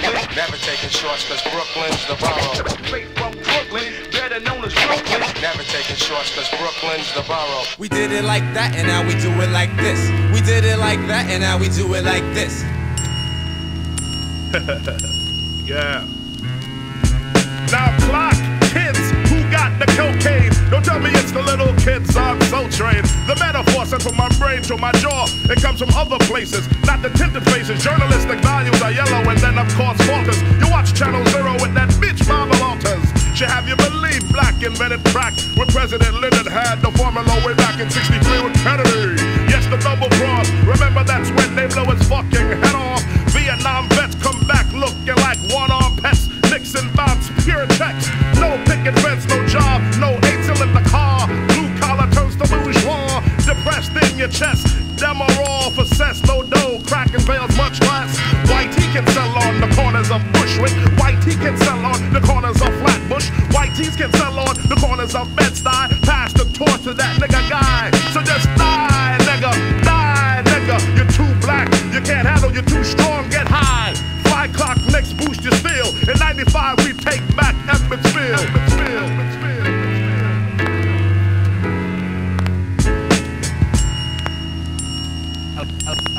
Brooklyn. Never taking shorts cause Brooklyn's the borough. Straight from Brooklyn, better known as Brooklyn. Never taking shorts cause Brooklyn's the borough. We did it like that and now we do it like this. We did it like that and now we do it like this. Yeah. Now block kids who got the cocaine. Don't tell me it's the little kids on Soul Train. The metaphor sent from my brain to my jaw. It comes from other places, not the tinted faces. Journalistic values are yellow and then of course Walters. You watch Channel Zero with that bitch Mama Walters. Should have you believe black invented crack. When President Lyndon had the formula way back in '63 with Kennedy. Yes, the double cross. Remember that's when they blow his fucking head off. Vietnam vets come back looking like one-armed pets. Nixon bombs, pure text. No picket fence, no job, no in the car, blue collar turns to bourgeois, depressed in your chest, Demerol for cess, no dough, crack and veils much less. Y.T. can sell on the corners of Bushwick, Y.T. can sell on the corners of Flatbush, Y.T.s can sell on the corners of Bed-Stuy, pass the torch to that nigga guy, so just die nigga, die nigga, you're too black, you can't handle, you're too strong, get high, fly clock, next boost you steal, in 95 we take back Evansville.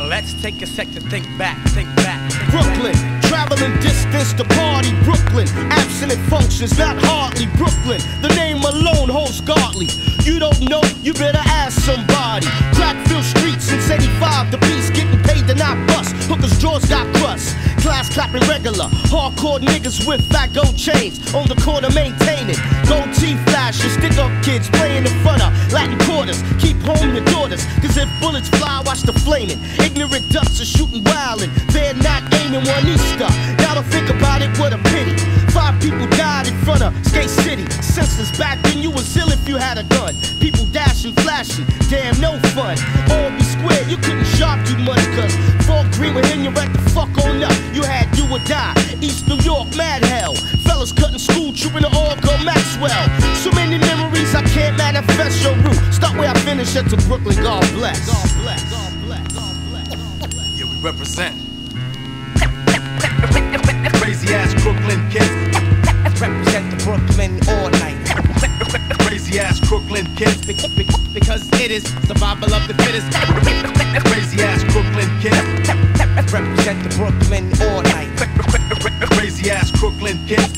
Let's take a sec to think back, think back. Brooklyn, traveling distance to party. Brooklyn, absent functions, not hardly. Brooklyn, the name alone holds godly. You don't know, you better ask somebody. Crack-filled streets since '85, the piece getting paid to not bust. Hookers' jaws got crust. Class clapping regular, hardcore niggas with fat gold chains. On the corner maintaining, gold teeth flashing. Stick-up kids playing in front of Latin quarters. Keep home your daughters, cause if bullets fly, watch the flaming. Ignorant ducks are shooting wild and they're not aiming one Easter. Now don't think about it, what a pity. 5 people died in front of Skate City. Senseless back then, you was ill if you had a gun. People dashing, flashing, damn no fun. All be square, you couldn't shop too much cause Fort Greene with Henry at the fuck on up. You had do or die, East New York, mad hell. Fellas cutting school, trooping the org on Maxwell. So many memories, I can't manifest your route. Start where I finish, at to Brooklyn, God bless. God bless. God bless. God bless. God bless. Yeah, we represent. Crazy ass Brooklyn kids. Represent the Brooklyn all night. Crazy ass Brooklyn kids. Because it is survival of the fittest. Crazy ass Brooklyn kids. Represent the Brooklyn all night. Crazy ass Brooklyn kids.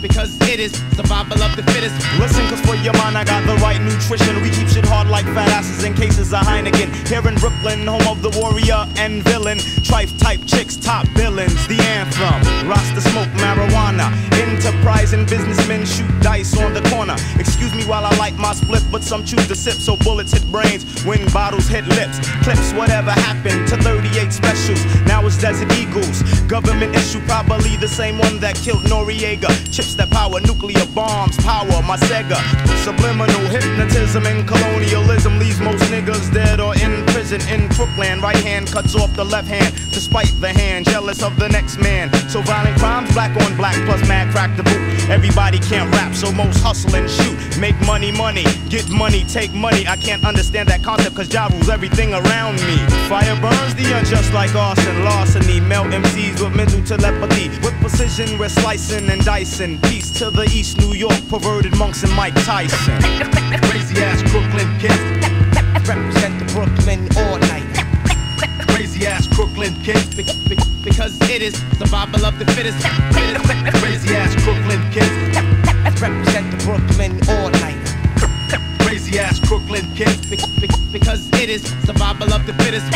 Because it is survival of the fittest. Listen, cause for your mind I got the right nutrition. We keep shit hard like fat asses in cases of Heineken. Here in Brooklyn, home of the warrior and villain. Trife type chicks, top villains, the anthem. Rasta smoke marijuana. Enterprising businessmen shoot dice on the corner. Excuse me while I light my split, but some choose to sip. So bullets hit brains when bottles hit lips. Clips whatever happened to 38 specials. Now it's Desert Eagles, government issue, probably the same one that killed Noriega. Chips that power nuclear bombs, power my Sega. Subliminal hypnotism and colonialism leaves most niggas dead or in prison in Brooklyn. Right hand cuts off the left hand, despite the hand jealous of the next man. So violent crimes, black on black, plus mad crack the boot. Everybody can't rap, so most hustle and shoot. Make money, money, get money, take money. I can't understand that concept cause Ja rules everything around me. Fire burns the unjust like all. And larceny, melt MCs with mental telepathy. With precision, we're slicing and dicing. Peace to the East New York, perverted monks and Mike Tyson. Crazy ass Brooklyn kids. Represent the Brooklyn all night. Crazy ass Brooklyn kids. Because it is survival of the fittest. Crazy ass Brooklyn kids. Represent the Brooklyn all night. Crazy ass Brooklyn kids. Because it is survival of the fittest.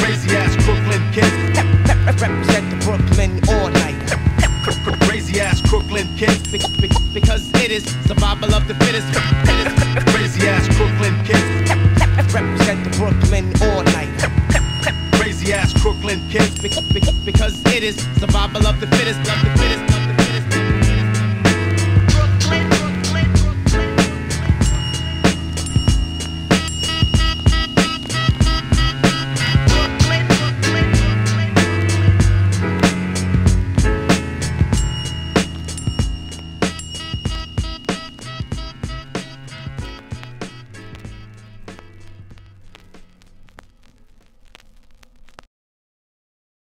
Crazy ass Brooklyn kids. Represent the Brooklyn all night. Crazy ass Brooklyn kids. Because it is survival of the fittest. Crazy ass Brooklyn kids. Represent the Brooklyn all night. Crazy ass Brooklyn kids. Because it is survival of the fittest.